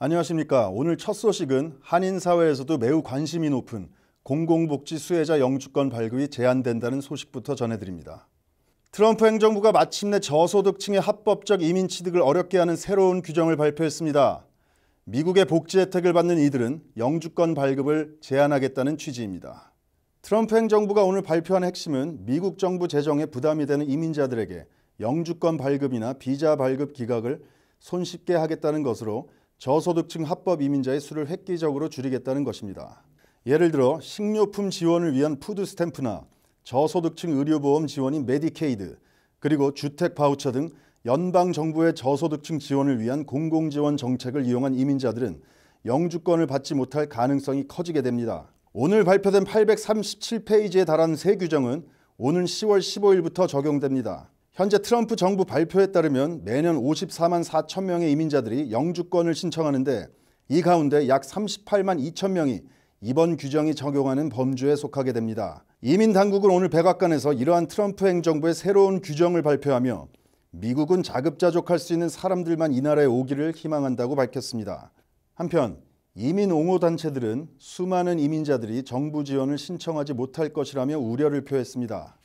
안녕하십니까. 오늘 첫 소식은 한인 사회에서도 매우 관심이 높은 공공복지 수혜자 영주권 발급이 제한된다는 소식부터 전해드립니다. 트럼프 행정부가 마침내 저소득층의 합법적 이민 취득을 어렵게 하는 새로운 규정을 발표했습니다. 미국의 복지 혜택을 받는 이들은 영주권 발급을 제한하겠다는 취지입니다. 트럼프 행정부가 오늘 발표한 핵심은 미국 정부 재정에 부담이 되는 이민자들에게 영주권 발급이나 비자 발급 기각을 손쉽게 하겠다는 것으로 저소득층 합법 이민자의 수를 획기적으로 줄이겠다는 것입니다. 예를 들어 식료품 지원을 위한 푸드 스탬프나 저소득층 의료보험 지원인 메디케이드, 그리고 주택 바우처 등 연방정부의 저소득층 지원을 위한 공공지원 정책을 이용한 이민자들은 영주권을 받지 못할 가능성이 커지게 됩니다. 오늘 발표된 837페이지에 달하는 새 규정은 오는 10월 15일부터 적용됩니다. 현재 트럼프 정부 발표에 따르면 매년 54만 4천 명의 이민자들이 영주권을 신청하는데, 이 가운데 약 38만 2천 명이 이번 규정이 적용하는 범주에 속하게 됩니다. 이민 당국은 오늘 백악관에서 이러한 트럼프 행정부의 새로운 규정을 발표하며 미국은 자급자족할 수 있는 사람들만 이 나라에 오기를 희망한다고 밝혔습니다. 한편 이민 옹호 단체들은 수많은 이민자들이 정부 지원을 신청하지 못할 것이라며 우려를 표했습니다.